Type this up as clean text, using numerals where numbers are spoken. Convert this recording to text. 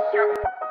Attention.